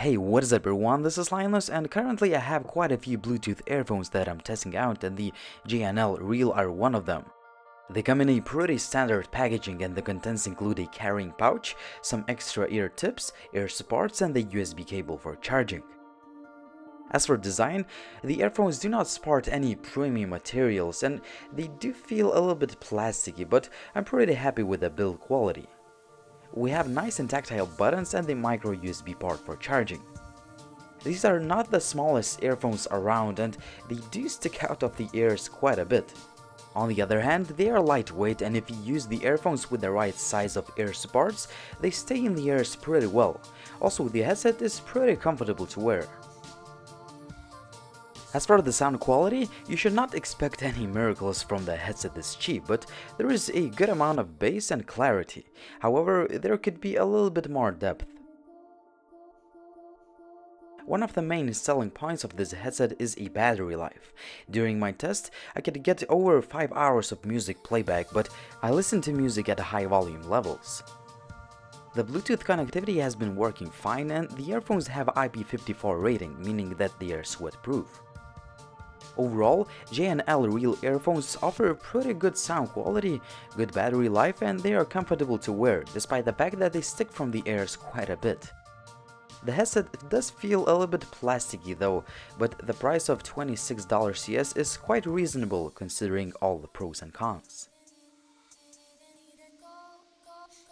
Hey, what is up everyone, this is Linus, and currently I have quite a few Bluetooth earphones that I'm testing out, and the J and L Real are one of them. They come in a pretty standard packaging, and the contents include a carrying pouch, some extra ear tips, ear supports, and a USB cable for charging. As for design, the earphones do not sport any premium materials, and they do feel a little bit plasticky, but I'm pretty happy with the build quality. We have nice and tactile buttons and the micro USB port for charging. These are not the smallest earphones around, and they do stick out of the ears quite a bit. On the other hand, they are lightweight, and if you use the earphones with the right size of ear supports, they stay in the ears pretty well. Also, the headset is pretty comfortable to wear. As for the sound quality, you should not expect any miracles from the headset this cheap, but there is a good amount of bass and clarity. However, there could be a little bit more depth. One of the main selling points of this headset is a battery life. During my test, I could get over 5 hours of music playback, but I listened to music at high volume levels. The Bluetooth connectivity has been working fine, and the earphones have IP54 rating, meaning that they are sweat-proof. Overall, J and L Real earphones offer a pretty good sound quality, good battery life, and they are comfortable to wear, despite the fact that they stick from the ears quite a bit. The headset does feel a little bit plasticky though, but the price of $26 US is quite reasonable considering all the pros and cons.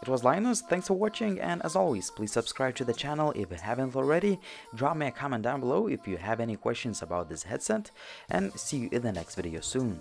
It was Linus, thanks for watching, and as always, please subscribe to the channel if you haven't already, drop me a comment down below if you have any questions about this headset, and see you in the next video soon.